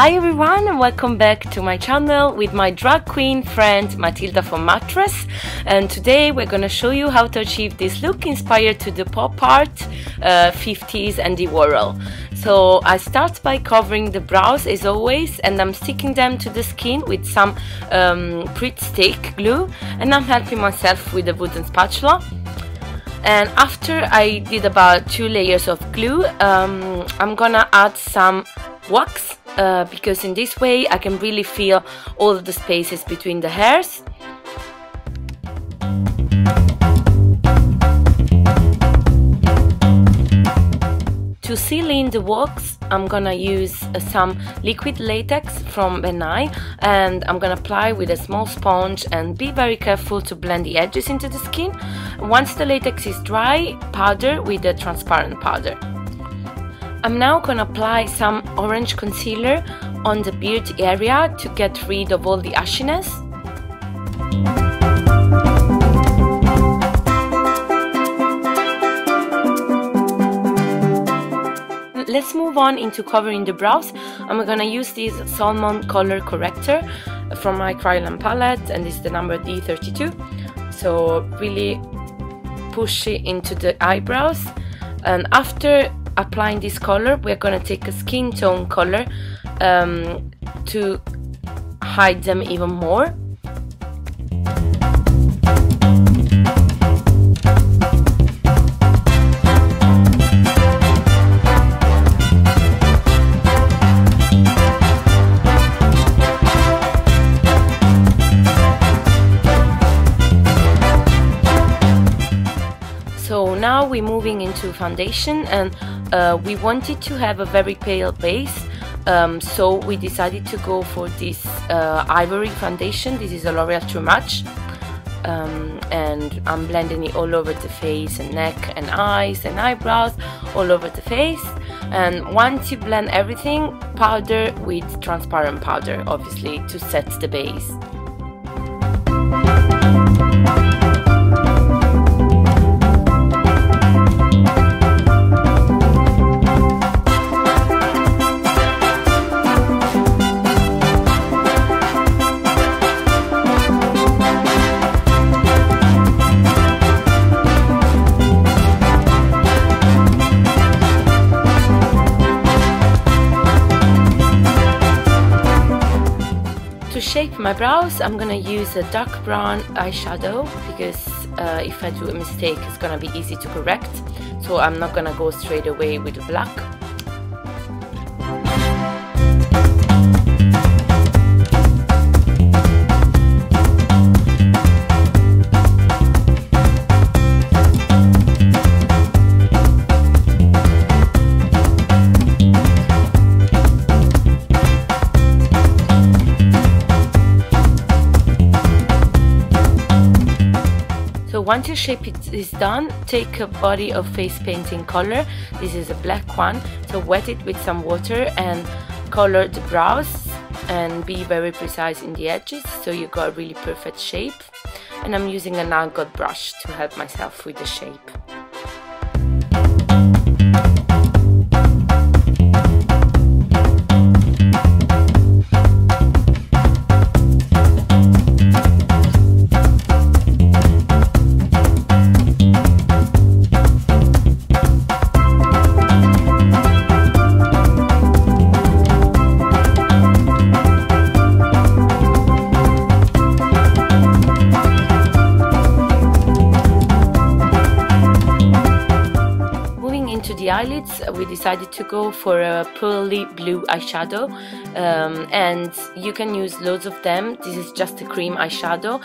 Hi everyone and welcome back to my channel with my drag queen friend Matilda from Mattress, and today we're gonna show you how to achieve this look inspired to the pop art, 50s and the Warhol. So I start by covering the brows as always, and I'm sticking them to the skin with some Pritt stick glue, and I'm helping myself with a wooden spatula. And after I did about 2 layers of glue, I'm gonna add some wax because in this way I can really feel all of the spaces between the hairs. To seal in the wax, I'm gonna use some liquid latex from Ben Nye, and I'm gonna apply with a small sponge and be very careful to blend the edges into the skin. Once the latex is dry, powder with a transparent powder. I'm now gonna apply some orange concealer on the beard area to get rid of all the ashiness. Let's move on into covering the brows. I'm gonna use this salmon color corrector from my Kryolan palette, and it's the number D32. So really push it into the eyebrows, and after applying this color, we're gonna take a skin tone color to hide them even more. So now we're moving into foundation, and we wanted to have a very pale base, so we decided to go for this ivory foundation. This is a L'Oreal True Match, and I'm blending it all over the face and neck and eyes and eyebrows, all over the face. And once you blend everything, powder with transparent powder, obviously, to set the base. To shape my brows, I'm gonna use a dark brown eyeshadow because if I do a mistake, it's gonna be easy to correct, so I'm not gonna go straight away with the black. Once your shape is done, take a body of face painting color. This is a black one, so wet it with some water and color the brows, and be very precise in the edges so you got a really perfect shape. And I'm using an angled brush to help myself with the shape. Eyelids, we decided to go for a pearly blue eyeshadow, and you can use loads of them. This is just a cream eyeshadow.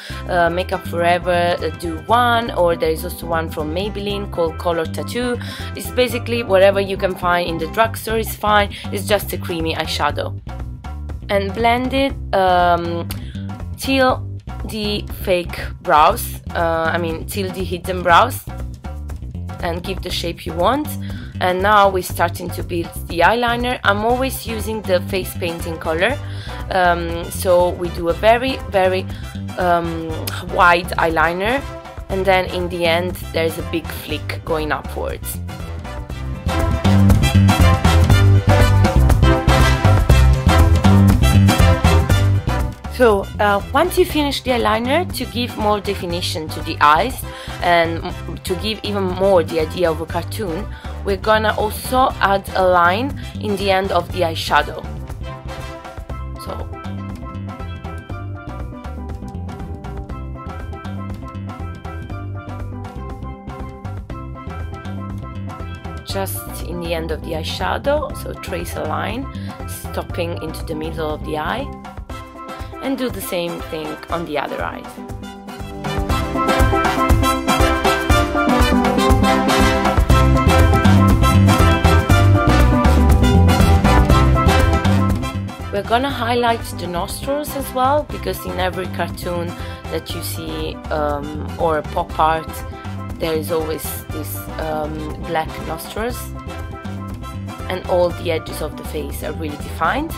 Makeup Forever do one, or there is also one from Maybelline called Color Tattoo. It's basically whatever you can find in the drugstore is fine. It's just a creamy eyeshadow, and blend it till the fake brows, till the hidden brows, and give the shape you want. And now we're starting to build the eyeliner. I'm always using the face painting color, so we do a very, very wide eyeliner, and then in the end there's a big flick going upwards. So once you finish the eyeliner, to give more definition to the eyes and to give even more the idea of a cartoon, we're gonna also add a line in the end of the eyeshadow. So just in the end of the eyeshadow, so trace a line stopping into the middle of the eye, and do the same thing on the other eyes. We're gonna highlight the nostrils as well, because in every cartoon that you see or pop art, there is always this black nostrils, and all the edges of the face are really defined.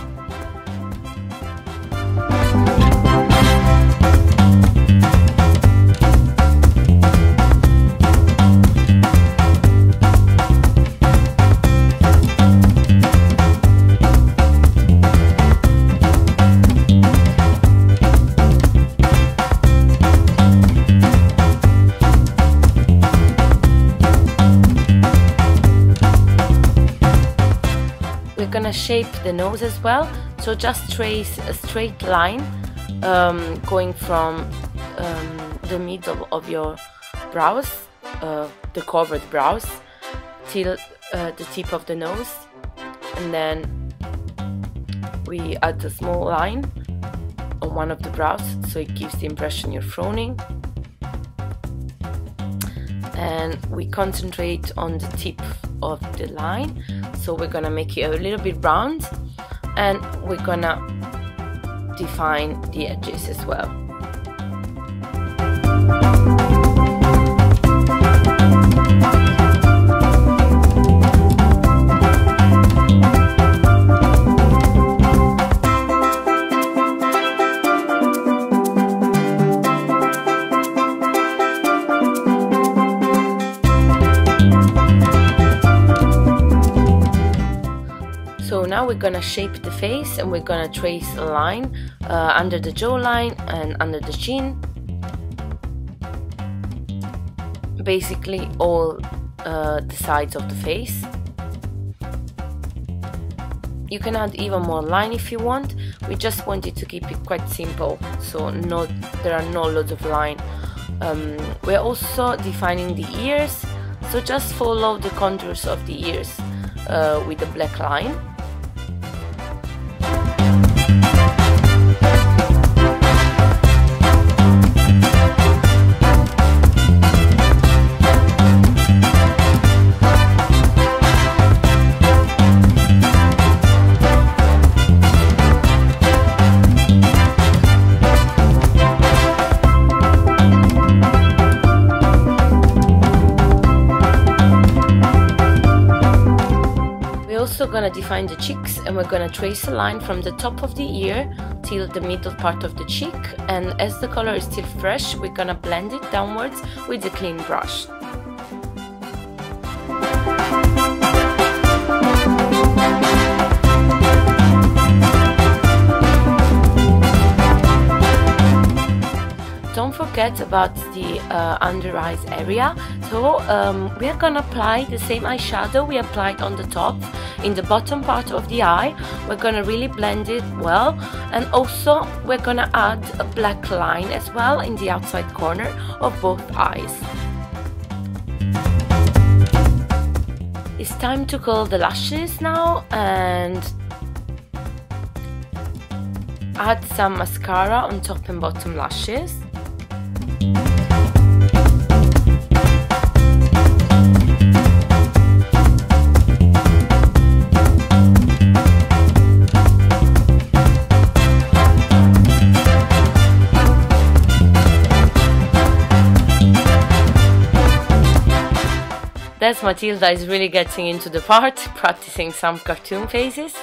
Gonna shape the nose as well, so just trace a straight line going from the middle of your brows, the covered brows, till the tip of the nose, and then we add a small line on one of the brows, so it gives the impression you're frowning, and we concentrate on the tip of the line, so we're gonna make it a little bit round, and we're gonna define the edges as well. Now we're gonna shape the face, and we're gonna trace a line under the jawline and under the chin, basically all the sides of the face. You can add even more line if you want. We just wanted to keep it quite simple, so there are no loads of line. We're also defining the ears, so just follow the contours of the ears with a black line. Gonna define the cheeks, and we're gonna trace a line from the top of the ear till the middle part of the cheek, and as the color is still fresh, we're gonna blend it downwards with a clean brush. Don't forget about the under eyes area, so we are gonna apply the same eyeshadow we applied on the top in the bottom part of the eye. We're gonna really blend it well, and also we're gonna add a black line as well in the outside corner of both eyes. It's time to curl the lashes now and add some mascara on top and bottom lashes. Yes, Matilda is really getting into the part, practicing some cartoon faces.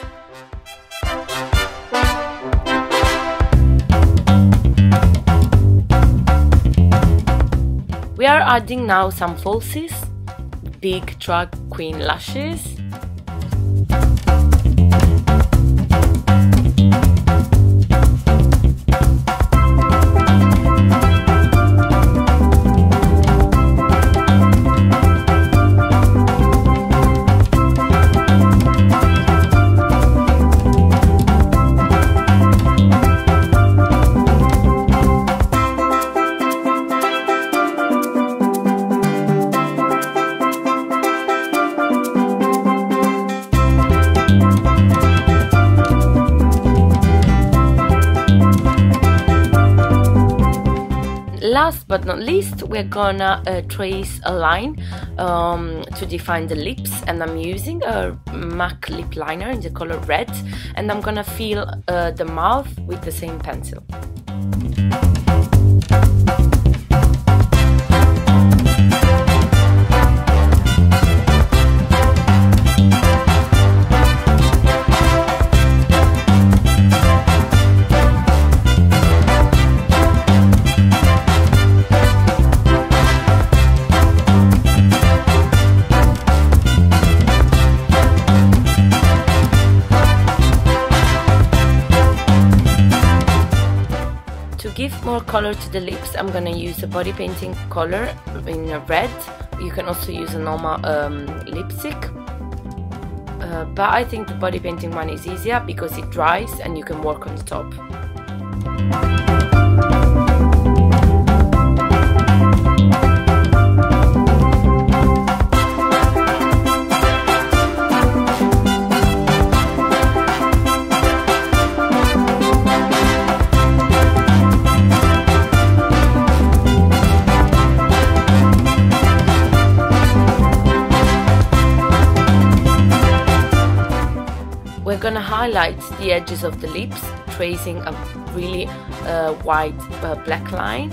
We are adding now some falsies, big drag queen lashes. last but not least, we're gonna trace a line to define the lips, and I'm using a MAC lip liner in the color red, and I'm gonna fill the mouth with the same pencil. Give more color to the lips, I'm gonna use a body painting color in red. You can also use a normal lipstick, but I think the body painting one is easier because it dries and you can work on the top. We're gonna highlight the edges of the lips, tracing a really wide black line.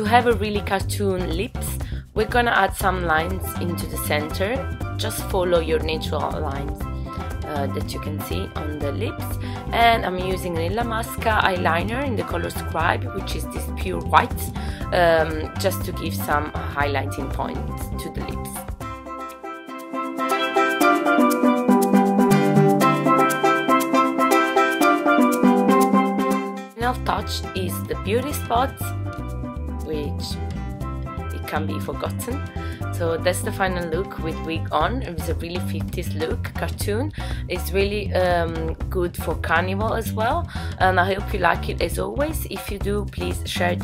To have a really cartoon lips, we're gonna add some lines into the center. Just follow your natural lines that you can see on the lips. And I'm using Lila Masca eyeliner in the color Scribe, which is this pure white, just to give some highlighting points to the lips. The final touch is the beauty spots, which it can be forgotten. So that's the final look with wig on. It was a really 50s look, cartoon. It's really good for carnival as well, and I hope you like it. As always, if you do, please share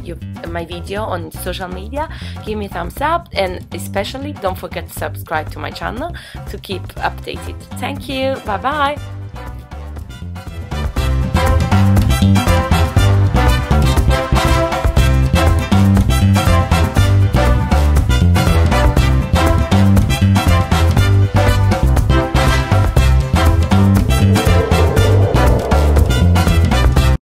my video on social media, give me a thumbs up, and especially don't forget to subscribe to my channel to keep updated. Thank you, bye bye.